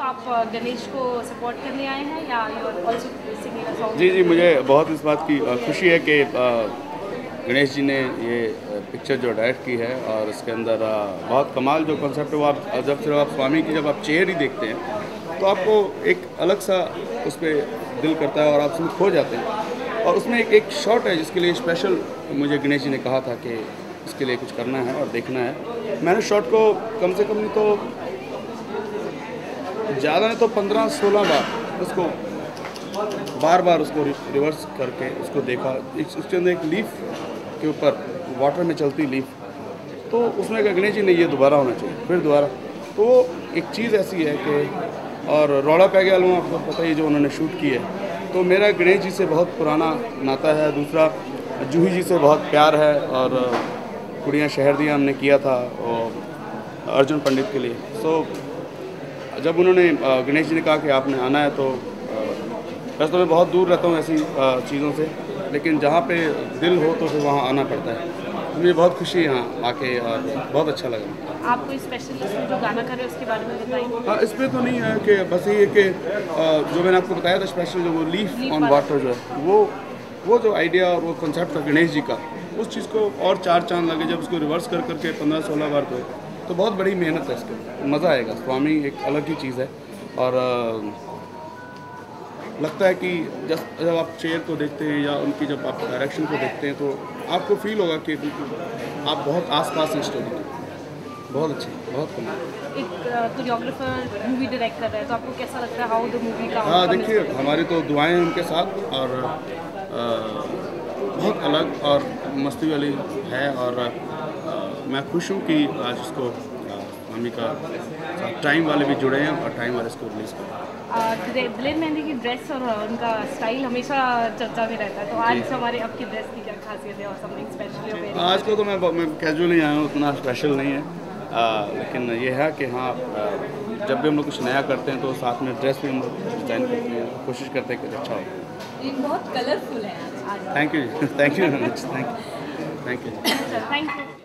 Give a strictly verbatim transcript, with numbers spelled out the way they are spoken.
तो आप गणेश को सपोर्ट करने आए हैं या ऑल्सो सिंगिंग अ सॉन्ग? जी जी, मुझे बहुत इस बात की खुशी है कि गणेश जी ने ये पिक्चर जो डायरेक्ट की है और उसके अंदर बहुत कमाल जो कॉन्सेप्ट है वो आप जब सिर्फ आप स्वामी की जब आप चेयर ही देखते हैं तो आपको एक अलग सा उस पर दिल करता है और आप उसमें खो जाते हैं। और उसमें एक एक शॉट है जिसके लिए स्पेशल मुझे गणेश जी ने कहा था कि इसके लिए कुछ करना है और देखना है। मैंने शॉट को कम से कम तो ज़्यादा नहीं तो पंद्रह सोलह बार उसको बार बार उसको रिवर्स करके उसको देखा। उसके अंदर एक लीफ के ऊपर वाटर में चलती लीफ, तो उसमें कहा गणेश जी नहीं ये दोबारा होना चाहिए, फिर दोबारा। तो एक चीज़ ऐसी है कि और रौड़ा पै गया लोगों, आपको पता ही जो उन्होंने शूट की है। तो मेरा गणेश जी से बहुत पुराना नाता है, दूसरा जूही जी से बहुत प्यार है और कुड़ियाँ शहर दियाँ हमने किया था और अर्जुन पंडित के लिए। सो जब उन्होंने गणेश जी ने कहा कि आपने आना है, तो वैसे तो मैं बहुत दूर रहता हूँ ऐसी चीज़ों से, लेकिन जहाँ पे दिल हो तो फिर वहाँ आना पड़ता है। तो मुझे बहुत खुशी है यहाँ आके और बहुत अच्छा लगा। आप कोई स्पेशल इसमें जो गाना कर रहे हैं उसके बारे में बताइए। हाँ, इसमें तो नहीं है कि बस ये कि जो मैंने आपको बताया था स्पेशल जो वो लीफ ऑन वाटर जो है वो वो जो आइडिया और वो कॉन्सेप्ट था गणेश जी का, उस चीज़ को और चार चांद लगे जब उसको रिवर्स कर करके पंद्रह सोलह बार को, तो बहुत बड़ी मेहनत है इसके। मज़ा आएगा, स्वामी एक अलग ही चीज़ है और आ, लगता है कि जब जब आप चेयर को देखते हैं या उनकी जब आप डायरेक्शन को देखते हैं तो आपको फील होगा कि आप बहुत आसपास हैं स्टोरी के। बहुत अच्छी, बहुत कमाल। एक कोरियोग्राफर मूवी डायरेक्ट कर रहा है तो आपको कैसा लगता है हाउ द मूवी का? हाँ देखिए, हमारी तो दुआएँ हैं उनके साथ और आ, बहुत अलग और मस्ती वाली है और मैं खुश हूँ कि आज इसको मम्मी का टाइम वाले भी जुड़े हैं और टाइम वाले इसको रिलीज़ करें। दिलेर मेहंदी की ड्रेस और उनका स्टाइल हमेशा चर्चा में रहता है, तो आज हमारे आपकी ड्रेस की क्या खासियत है और समथिंग स्पेशल? आज को तो मैं मैं कैजुअल ही आया हूँ, उतना स्पेशल नहीं है आ, लेकिन ये है कि हाँ जब भी हम लोग कुछ नया करते हैं तो साथ में ड्रेस भी हम लोग डिज़ाइन करते हैं, कोशिश करते हैं कि अच्छा हो। बहुत कलरफुल है आज। Thank you, thank you, thank you, thank you.